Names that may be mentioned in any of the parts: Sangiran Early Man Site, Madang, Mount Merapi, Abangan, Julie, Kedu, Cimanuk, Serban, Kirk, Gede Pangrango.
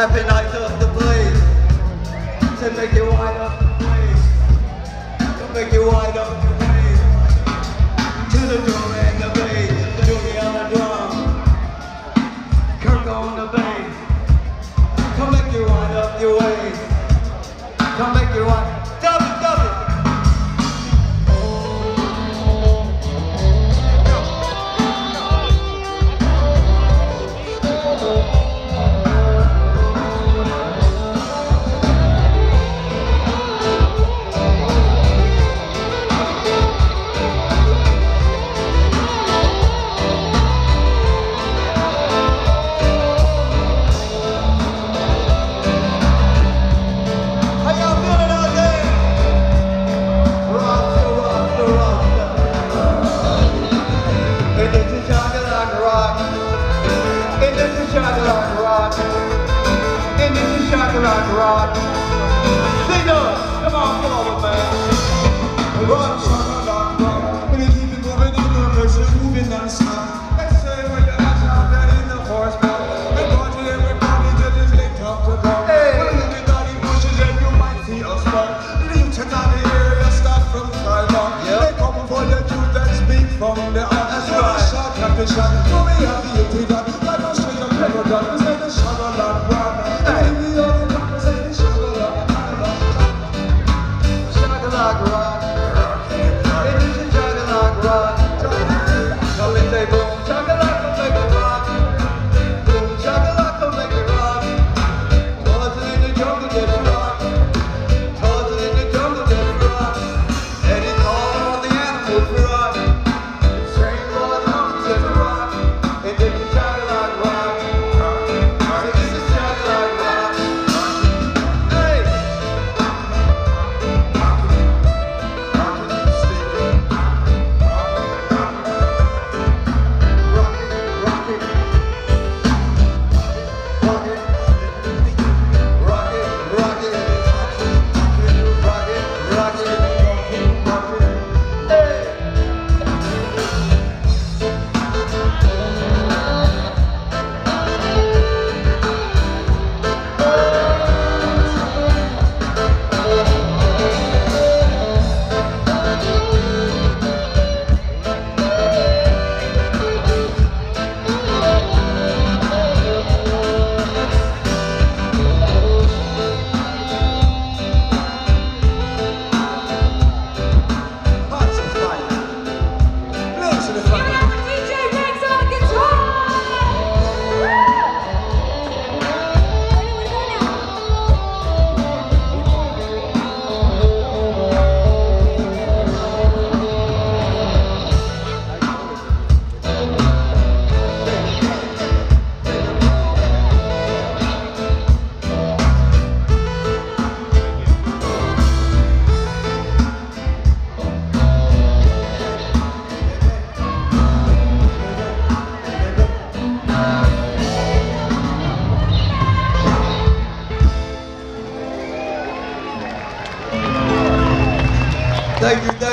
Happy nights of the place to make you wide up your ways, to make you wide up your ways, to the drum and the bass, Julie on the drum, Kirk on the bass, to make you wide up your ways, to make you wide.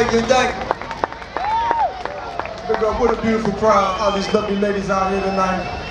thank you, thank you. Big up, what a beautiful crowd, all these lovely ladies out here tonight.